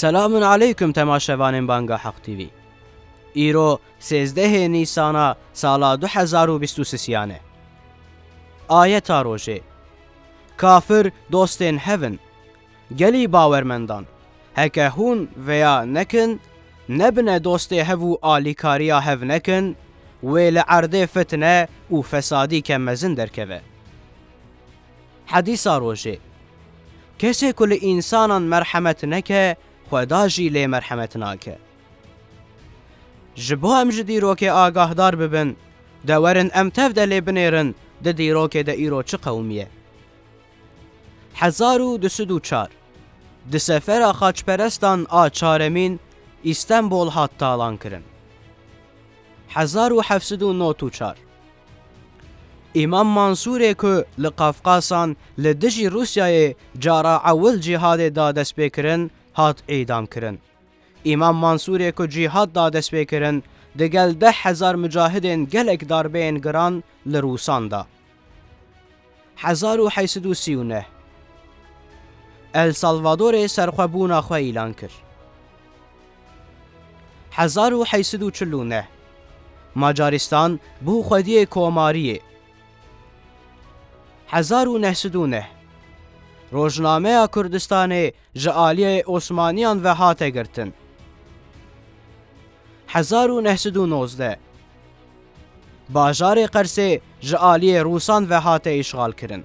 سلام علیکم تماشاوانین بانگا حق تیوی. ایرو 13 نیسانا سالا 2023 آیت روژه کافر دوستین هفن گلی باورمندان هکه هون ویا نکن نبنه دوسته هفو آلیکاریا هف نکن وی لعرده فتنه و فسادی که مزن درکوه. حدیث روژه کسی کل انسانان مرحمت نکه خدا جی لی مرحمت ناکه. جبو هم جدی رو که آگاه دار ببن دورن امتف ده لی بنیرن ده دی رو که ده ایرو چه قومیه. 1204 ده سفر خاچپرستان آچارمین استنبول هاتالان کرن. 1794 امام منصوره که لقفقاسان لدجی روسیای جارا اول جهاد دادست بکرن هات اعدام کرن. امام منصوره که جهاد دادست بکرن دگل 10,000 مجاهدین گلک داربین گران لروسان دا. 1839 السلوادور سرخوابون خواه ایلان کر. 1849 مجارستان بو خودی کوماریه. 1909 روزنامه کردستان جعالی عثمانیان و هاته گرتن. 1919 باجار قرسه جعالی روسان و هاته اشغال کرن.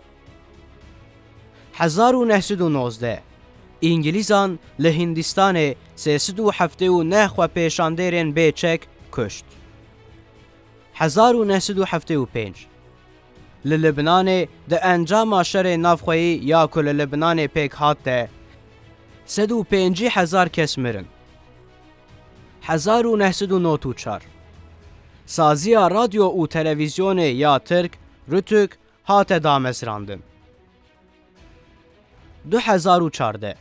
1919 انگلیزان لهندستان 379 خو پیشاندرین بیچک کشت. 1975 للبنان ده انجام شر نافخویی یا کل لبنان پیک هات ده 150,000 کس مرن. 1994 سازیا رادیو و تلویزیون یا ترک رتک هات دامزراندن. 2014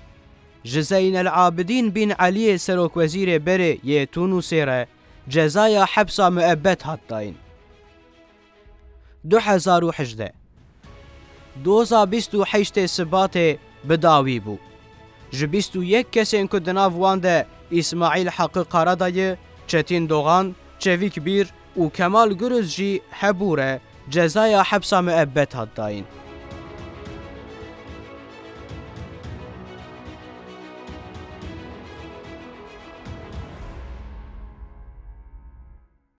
جزین العابدین بن علی سروک وزیر بره یه تونسی ره جزای حبس مؤبد هات داین. 2018 دوزا 28 سبات بداوی بو ج 21 کسین که دناو وانده اسماعیل حق قردای چتین دوغان چویک بیر و کمال گرز جی هبوره جزای حبس مؤبد هات داین.